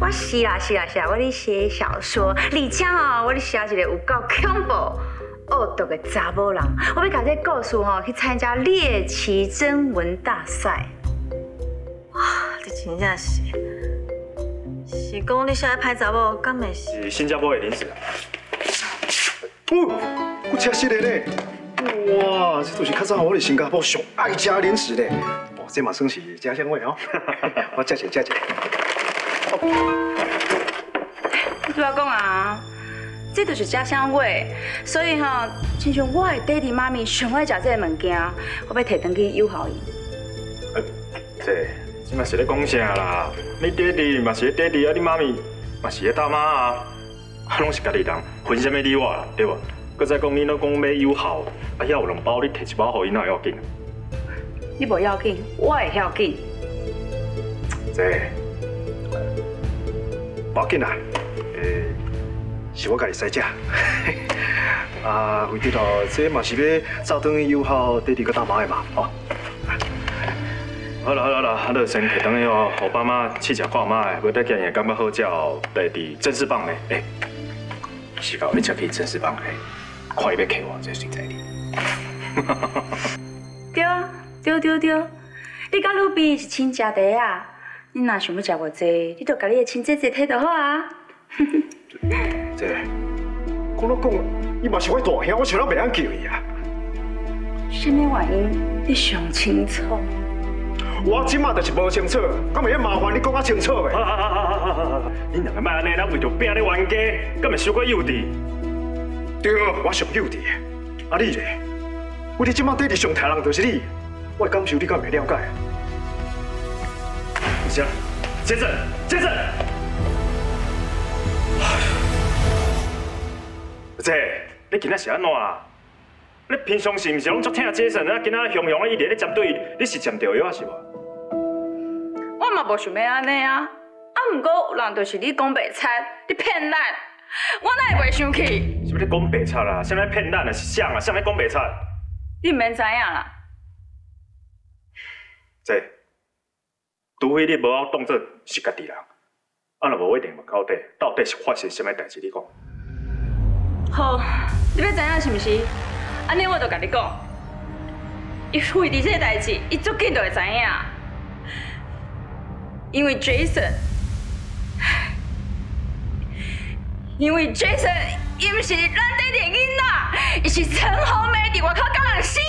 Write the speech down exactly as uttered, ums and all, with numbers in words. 我是啦是啦是啦，我咧写小说，而且哦，我咧写一个有够恐怖、恶毒的查某人。我要搞这故事吼、哦，去参加猎奇征文大赛。哇，这真正是，是讲你写咧拍查某，敢袂是？是新加坡的零食。哦，我吃死你嘞！哇，这都是较早我伫新加坡上爱食零食嘞。哇，这嘛算是家乡味哦。我吃一吃一。 你对我讲啊，这就是家乡味，所以吼、哦，亲像我的爹地妈咪上爱食这个物件，我要摕回去诱惑伊。哎，这你嘛是咧讲啥啦？你爹地嘛是咧爹地，啊你妈咪嘛是咧大妈啊，啊拢是家己人，分什么你我啦，对无？搁再讲你拢讲要友好，啊要有两包，你摕一包互伊那要紧。你无要紧，我会要紧。这。 不要紧啦，诶，是我家己使食。啊，为着咯，这嘛是要早顿友好弟弟佮大妈的嘛，吼。好啦好啦啦，啊，就先摕当去哦，互爸妈试食看卖，袂得见也感觉好食哦。弟弟真是棒嘞，诶，是到你食起真是棒嘞，看伊要客我这水在哩。对啊，对对对，你甲鲁比是亲家弟啊。 你若想要食偌济，你著甲你的亲姐姐摕就好啊。姐，讲到讲，伊嘛是我大兄，我想到袂当叫伊啊。什么原因？你上清楚。我即马就是无清楚，敢袂麻烦你讲较清楚诶。啊啊啊啊啊啊！你两个莫安尼，咱为着拼咧冤家，敢会伤过幼稚？对，我上幼稚。啊你咧？我伫即马对你上台人就是你，我感受你敢袂了解？ 行，杰森，杰森，姐，你今仔是安怎啊？你平常是毋是拢足疼杰森啊？今仔雄雄伊伫咧针对你，你是针对药是无？我嘛无想要安尼啊，啊，毋过有人就是你讲白贼，你骗咱，我哪会袂生气？是不是讲白贼啦？啥物骗咱啊？是谁啊？啥物讲白贼？你毋免知影啦，姐。 除非你无我当作是家己人，啊，若无一定问到底，到底是发生什么代志？你讲。好，你要知影是毋是？安尼我就甲你讲，伊为伫这代志，伊足紧就会知影，因为 Jason， 因为 Jason， 伊毋是咱爹的囡仔，伊是陈红梅伫外口教人死。